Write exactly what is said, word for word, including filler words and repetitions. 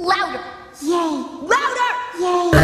Louder! Yay! Louder! Yay!